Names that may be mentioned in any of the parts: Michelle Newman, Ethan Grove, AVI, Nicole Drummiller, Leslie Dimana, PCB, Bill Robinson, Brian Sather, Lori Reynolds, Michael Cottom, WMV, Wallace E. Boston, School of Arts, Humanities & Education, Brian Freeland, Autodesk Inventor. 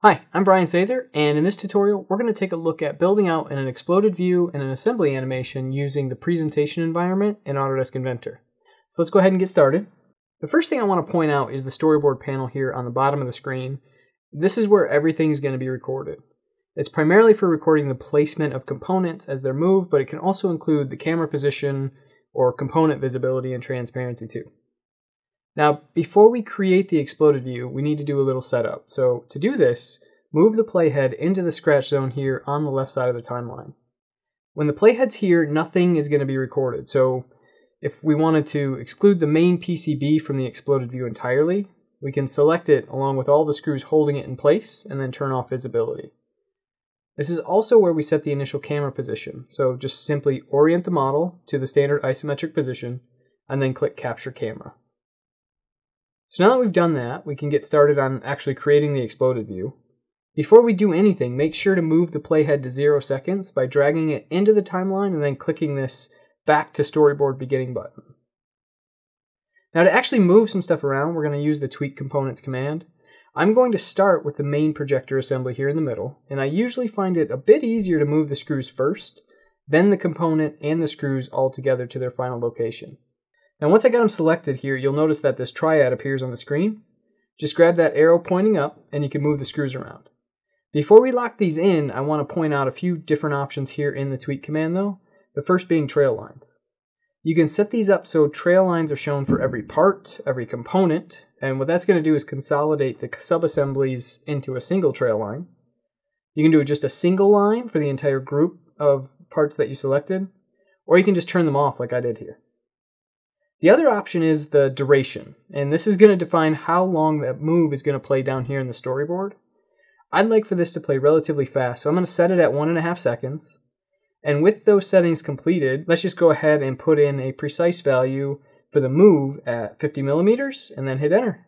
Hi, I'm Brian Sather, and in this tutorial we're going to take a look at building out an exploded view and an assembly animation using the presentation environment in Autodesk Inventor. So let's go ahead and get started. The first thing I want to point out is the storyboard panel here on the bottom of the screen. This is where everything's going to be recorded. It's primarily for recording the placement of components as they're moved, but it can also include the camera position or component visibility and transparency too. Now, before we create the exploded view, we need to do a little setup. So to do this, move the playhead into the scratch zone here on the left side of the timeline. When the playhead's here, nothing is going to be recorded. So if we wanted to exclude the main PCB from the exploded view entirely, we can select it along with all the screws holding it in place and then turn off visibility. This is also where we set the initial camera position. So just simply orient the model to the standard isometric position and then click Capture Camera. So now that we've done that, we can get started on actually creating the exploded view. Before we do anything, make sure to move the playhead to 0 seconds by dragging it into the timeline and then clicking this Back to Storyboard Beginning button. Now to actually move some stuff around, we're going to use the Tweak Components command. I'm going to start with the main projector assembly here in the middle, and I usually find it a bit easier to move the screws first, then the component and the screws all together to their final location. Now once I got them selected here, you'll notice that this triad appears on the screen. Just grab that arrow pointing up and you can move the screws around. Before we lock these in, I want to point out a few different options here in the tweak command though, the first being trail lines. You can set these up so trail lines are shown for every part, every component, and what that's going to do is consolidate the sub-assemblies into a single trail line. You can do just a single line for the entire group of parts that you selected, or you can just turn them off like I did here. The other option is the duration, and this is going to define how long that move is going to play down here in the storyboard. I'd like for this to play relatively fast, so I'm going to set it at 1.5 seconds. And with those settings completed, let's just go ahead and put in a precise value for the move at 50 mm and then hit enter.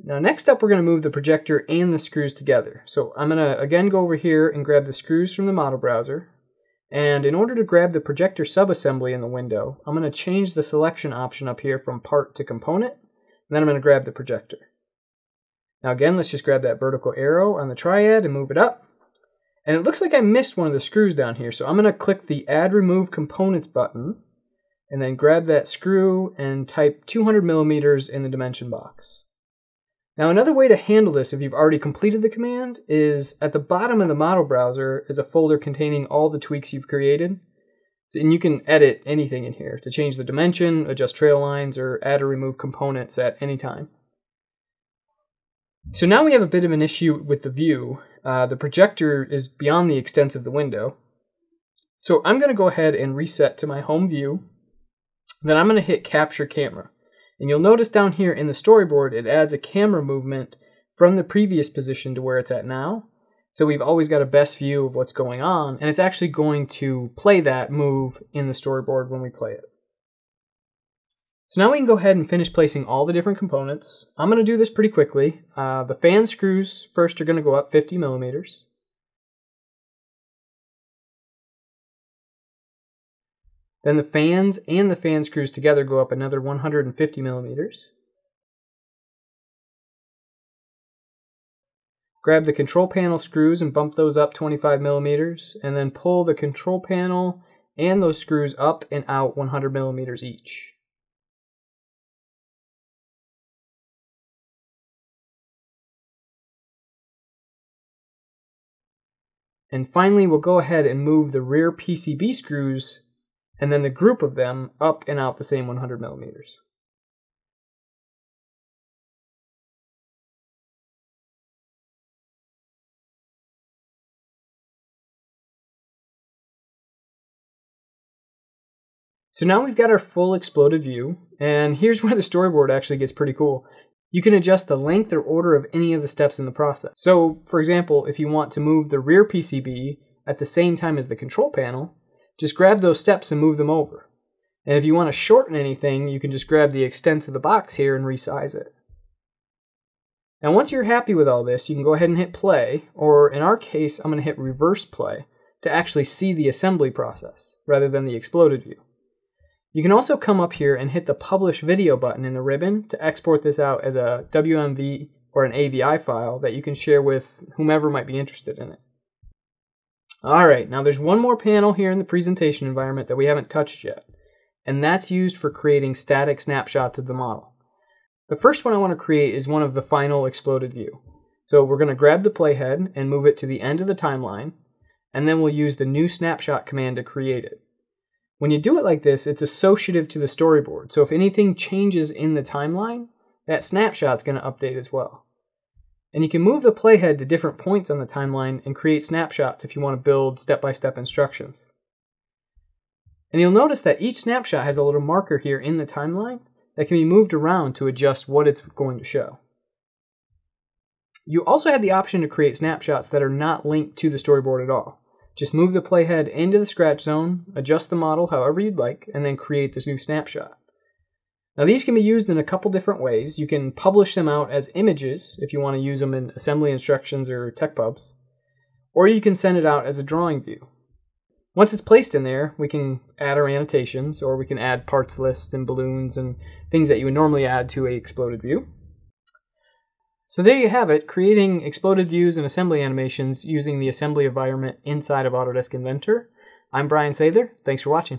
Now next up we're going to move the projector and the screws together. So I'm going to again go over here and grab the screws from the model browser. And in order to grab the projector subassembly in the window, I'm going to change the selection option up here from part to component, and then I'm going to grab the projector. Now again, let's just grab that vertical arrow on the triad and move it up. And it looks like I missed one of the screws down here, so I'm going to click the Add Remove Components button, and then grab that screw and type 200 mm in the dimension box. Now another way to handle this if you've already completed the command is at the bottom of the model browser is a folder containing all the tweaks you've created. And you can edit anything in here to change the dimension, adjust trail lines, or add or remove components at any time. So now we have a bit of an issue with the view. The projector is beyond the extent of the window. So I'm going to go ahead and reset to my home view. Then I'm going to hit Capture Camera. And you'll notice down here in the storyboard, it adds a camera movement from the previous position to where it's at now. So we've always got a best view of what's going on, and it's actually going to play that move in the storyboard when we play it. So now we can go ahead and finish placing all the different components. I'm going to do this pretty quickly. The fan screws first are going to go up 50 mm. Then the fans and the fan screws together go up another 150 mm. Grab the control panel screws and bump those up 25 mm, and then pull the control panel and those screws up and out 100 mm each. And finally, we'll go ahead and move the rear PCB screws and then the group of them up and out the same 100 mm. So now we've got our full exploded view, and here's where the storyboard actually gets pretty cool. You can adjust the length or order of any of the steps in the process. So, for example, if you want to move the rear PCB at the same time as the control panel, just grab those steps and move them over. And if you want to shorten anything, you can just grab the extent of the box here and resize it. Now once you're happy with all this, you can go ahead and hit play, or in our case, I'm going to hit reverse play to actually see the assembly process rather than the exploded view. You can also come up here and hit the Publish Video button in the ribbon to export this out as a WMV or an AVI file that you can share with whomever might be interested in it. All right, now there's one more panel here in the presentation environment that we haven't touched yet, and that's used for creating static snapshots of the model. The first one I want to create is one of the final exploded view. So we're going to grab the playhead and move it to the end of the timeline, and then we'll use the new snapshot command to create it. When you do it like this, it's associative to the storyboard, so if anything changes in the timeline, that snapshot's going to update as well. And you can move the playhead to different points on the timeline and create snapshots if you want to build step-by-step instructions. And you'll notice that each snapshot has a little marker here in the timeline that can be moved around to adjust what it's going to show. You also have the option to create snapshots that are not linked to the storyboard at all. Just move the playhead into the scratch zone, adjust the model however you'd like, and then create this new snapshot. Now these can be used in a couple different ways. You can publish them out as images if you want to use them in assembly instructions or tech pubs, or you can send it out as a drawing view. Once it's placed in there, we can add our annotations, or we can add parts lists and balloons and things that you would normally add to an exploded view. So there you have it, creating exploded views and assembly animations using the assembly environment inside of Autodesk Inventor. I'm Brian Sather. Thanks for watching.